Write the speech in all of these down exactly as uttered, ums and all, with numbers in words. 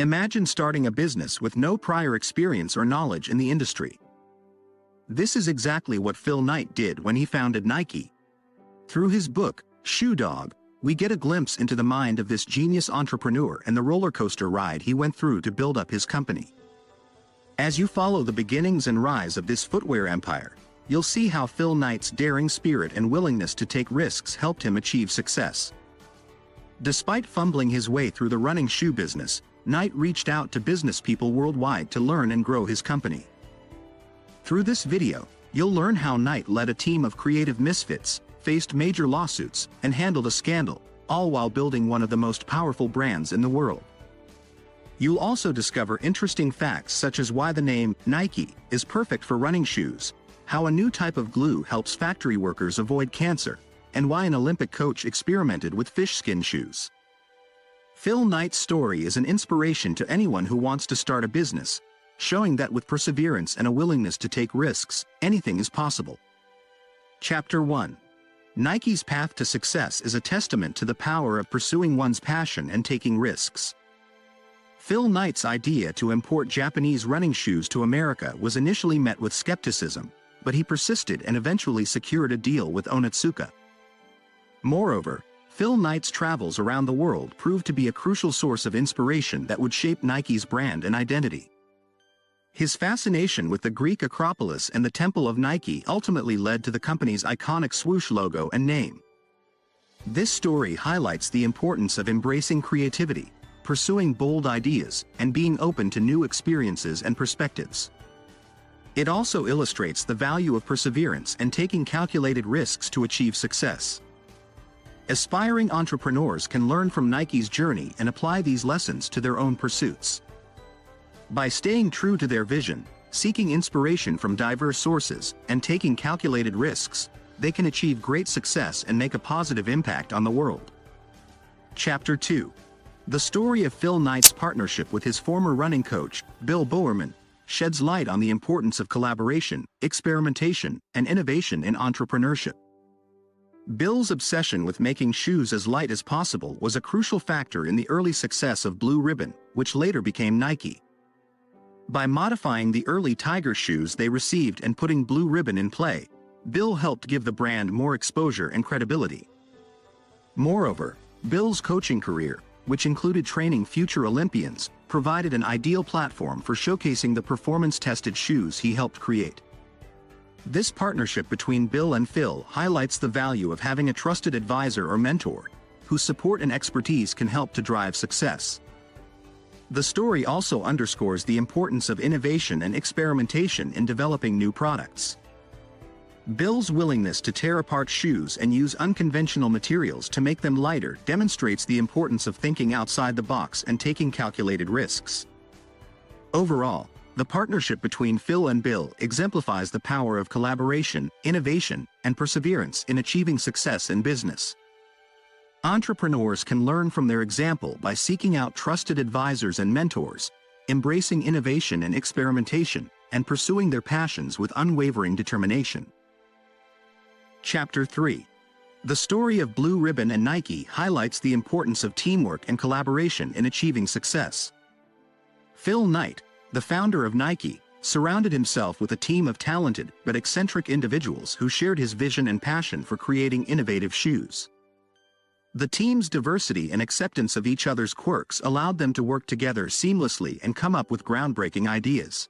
Imagine starting a business with no prior experience or knowledge in the industry. This is exactly what Phil Knight did when he founded Nike. Through his book, Shoe Dog, we get a glimpse into the mind of this genius entrepreneur and the roller coaster ride he went through to build up his company. As you follow the beginnings and rise of this footwear empire, you'll see how Phil Knight's daring spirit and willingness to take risks helped him achieve success. Despite fumbling his way through the running shoe business, Knight reached out to business people worldwide to learn and grow his company. Through this video, you'll learn how Knight led a team of creative misfits, faced major lawsuits, and handled a scandal, all while building one of the most powerful brands in the world. You'll also discover interesting facts such as why the name Nike is perfect for running shoes, how a new type of glue helps factory workers avoid cancer, and why an Olympic coach experimented with fish skin shoes. Phil Knight's story is an inspiration to anyone who wants to start a business, showing that with perseverance and a willingness to take risks, anything is possible. Chapter one. Nike's path to success is a testament to the power of pursuing one's passion and taking risks. Phil Knight's idea to import Japanese running shoes to America was initially met with skepticism, but he persisted and eventually secured a deal with Onitsuka. Moreover, Phil Knight's travels around the world proved to be a crucial source of inspiration that would shape Nike's brand and identity. His fascination with the Greek Acropolis and the Temple of Nike ultimately led to the company's iconic swoosh logo and name. This story highlights the importance of embracing creativity, pursuing bold ideas, and being open to new experiences and perspectives. It also illustrates the value of perseverance and taking calculated risks to achieve success. Aspiring entrepreneurs can learn from Nike's journey and apply these lessons to their own pursuits. By staying true to their vision, seeking inspiration from diverse sources, and taking calculated risks, they can achieve great success and make a positive impact on the world. Chapter two. The story of Phil Knight's partnership with his former running coach, Bill Bowerman, sheds light on the importance of collaboration, experimentation, and innovation in entrepreneurship. Bill's obsession with making shoes as light as possible was a crucial factor in the early success of Blue Ribbon, which later became Nike. By modifying the early Tiger shoes they received and putting Blue Ribbon in play, Bill helped give the brand more exposure and credibility. Moreover, Bill's coaching career, which included training future Olympians, provided an ideal platform for showcasing the performance-tested shoes he helped create. This partnership between Bill and Phil highlights the value of having a trusted advisor or mentor, whose support and expertise can help to drive success. The story also underscores the importance of innovation and experimentation in developing new products. Bill's willingness to tear apart shoes and use unconventional materials to make them lighter demonstrates the importance of thinking outside the box and taking calculated risks. Overall, the partnership between Phil and Bill exemplifies the power of collaboration, innovation, and perseverance in achieving success in business. Entrepreneurs can learn from their example by seeking out trusted advisors and mentors, embracing innovation and experimentation, and pursuing their passions with unwavering determination. Chapter three. The story of Blue Ribbon and Nike highlights the importance of teamwork and collaboration in achieving success. Phil Knight, the founder of Nike, surrounded himself with a team of talented but eccentric individuals who shared his vision and passion for creating innovative shoes. The team's diversity and acceptance of each other's quirks allowed them to work together seamlessly and come up with groundbreaking ideas.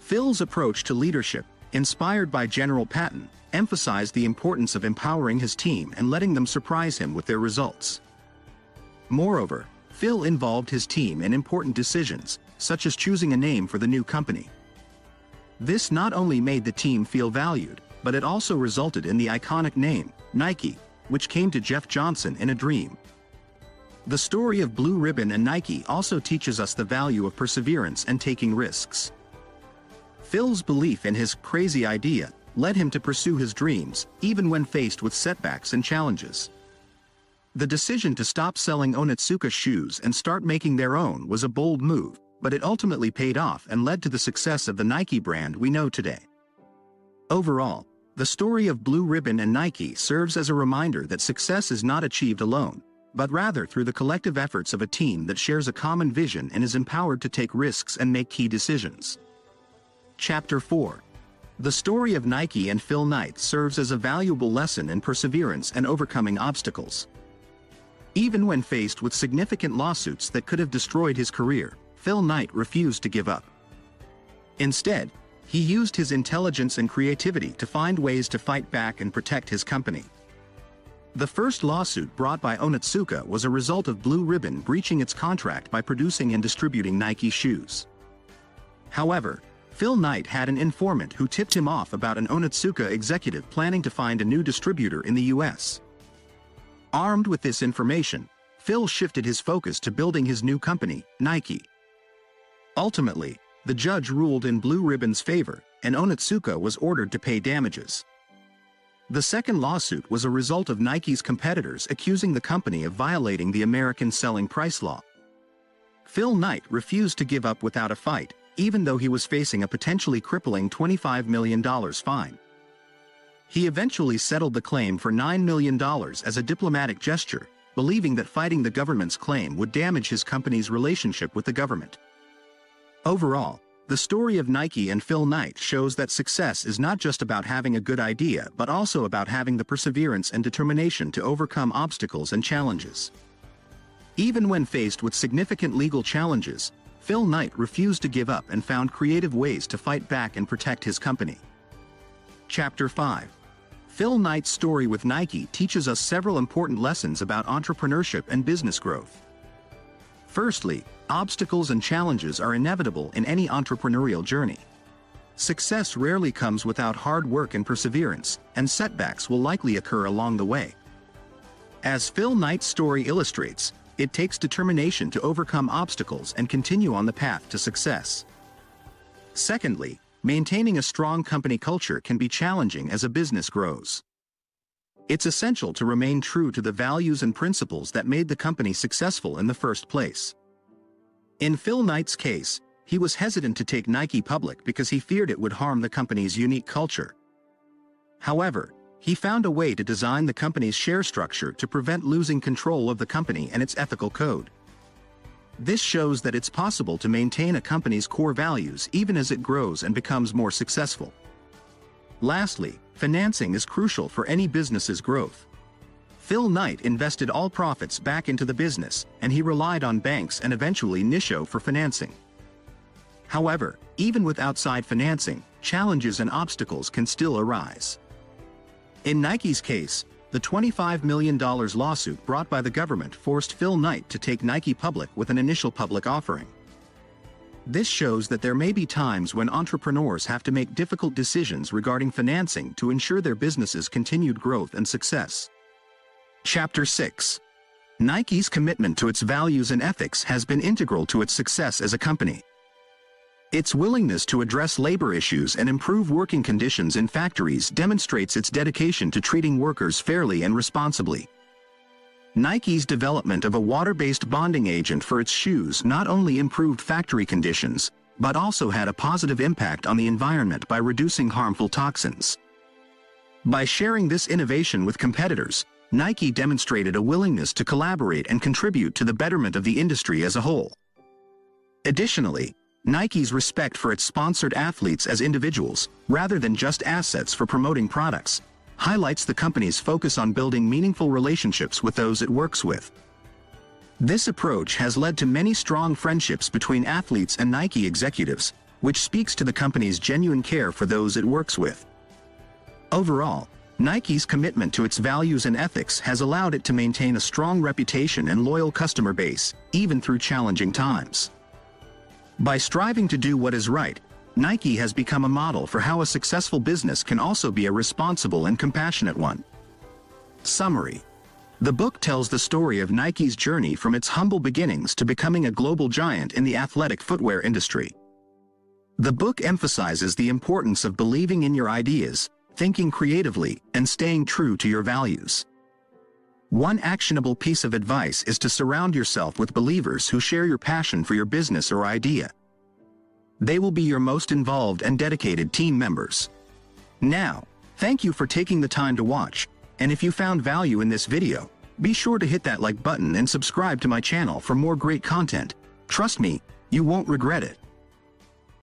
Phil's approach to leadership, inspired by General Patton, emphasized the importance of empowering his team and letting them surprise him with their results. Moreover, Phil involved his team in important decisions, such as choosing a name for the new company. This not only made the team feel valued, but it also resulted in the iconic name, Nike, which came to Jeff Johnson in a dream. The story of Blue Ribbon and Nike also teaches us the value of perseverance and taking risks. Phil's belief in his crazy idea led him to pursue his dreams, even when faced with setbacks and challenges. The decision to stop selling Onitsuka shoes and start making their own was a bold move, but it ultimately paid off and led to the success of the Nike brand we know today. Overall, the story of Blue Ribbon and Nike serves as a reminder that success is not achieved alone, but rather through the collective efforts of a team that shares a common vision and is empowered to take risks and make key decisions. Chapter four. The story of Nike and Phil Knight serves as a valuable lesson in perseverance and overcoming obstacles. Even when faced with significant lawsuits that could have destroyed his career, Phil Knight refused to give up. Instead, he used his intelligence and creativity to find ways to fight back and protect his company. The first lawsuit brought by Onitsuka was a result of Blue Ribbon breaching its contract by producing and distributing Nike shoes. However, Phil Knight had an informant who tipped him off about an Onitsuka executive planning to find a new distributor in the U S Armed with this information, Phil shifted his focus to building his new company, Nike. Ultimately, the judge ruled in Blue Ribbon's favor, and Onitsuka was ordered to pay damages. The second lawsuit was a result of Nike's competitors accusing the company of violating the American selling price law. Phil Knight refused to give up without a fight, even though he was facing a potentially crippling twenty-five million dollars fine. He eventually settled the claim for nine million dollars as a diplomatic gesture, believing that fighting the government's claim would damage his company's relationship with the government. Overall, the story of Nike and Phil Knight shows that success is not just about having a good idea, but also about having the perseverance and determination to overcome obstacles and challenges. Even when faced with significant legal challenges, Phil Knight refused to give up and found creative ways to fight back and protect his company. Chapter five. Phil Knight's story with Nike teaches us several important lessons about entrepreneurship and business growth. Firstly, obstacles and challenges are inevitable in any entrepreneurial journey. Success rarely comes without hard work and perseverance, and setbacks will likely occur along the way. As Phil Knight's story illustrates, it takes determination to overcome obstacles and continue on the path to success. Secondly, maintaining a strong company culture can be challenging as a business grows. It's essential to remain true to the values and principles that made the company successful in the first place. In Phil Knight's case, he was hesitant to take Nike public because he feared it would harm the company's unique culture. However, he found a way to design the company's share structure to prevent losing control of the company and its ethical code. This shows that it's possible to maintain a company's core values even as it grows and becomes more successful. Lastly, financing is crucial for any business's growth. Phil Knight invested all profits back into the business, and he relied on banks and eventually Nisho for financing. However, even with outside financing, challenges and obstacles can still arise. In Nike's case, the twenty-five million dollars lawsuit brought by the government forced Phil Knight to take Nike public with an initial public offering. This shows that there may be times when entrepreneurs have to make difficult decisions regarding financing to ensure their business's continued growth and success. Chapter six. Nike's commitment to its values and ethics has been integral to its success as a company. Its willingness to address labor issues and improve working conditions in factories demonstrates its dedication to treating workers fairly and responsibly. Nike's development of a water-based bonding agent for its shoes not only improved factory conditions, but also had a positive impact on the environment by reducing harmful toxins. By sharing this innovation with competitors, Nike demonstrated a willingness to collaborate and contribute to the betterment of the industry as a whole. Additionally, Nike's respect for its sponsored athletes as individuals, rather than just assets for promoting products, highlights the company's focus on building meaningful relationships with those it works with. This approach has led to many strong friendships between athletes and Nike executives, which speaks to the company's genuine care for those it works with. Overall, Nike's commitment to its values and ethics has allowed it to maintain a strong reputation and loyal customer base, even through challenging times. By striving to do what is right, Nike has become a model for how a successful business can also be a responsible and compassionate one. Summary. The book tells the story of Nike's journey from its humble beginnings to becoming a global giant in the athletic footwear industry. The book emphasizes the importance of believing in your ideas, thinking creatively, and staying true to your values. One actionable piece of advice is to surround yourself with believers who share your passion for your business or idea. They will be your most involved and dedicated team members. Now, thank you for taking the time to watch, and if you found value in this video, Be sure to hit that like button and subscribe to my channel for more great content. Trust me, you won't regret it.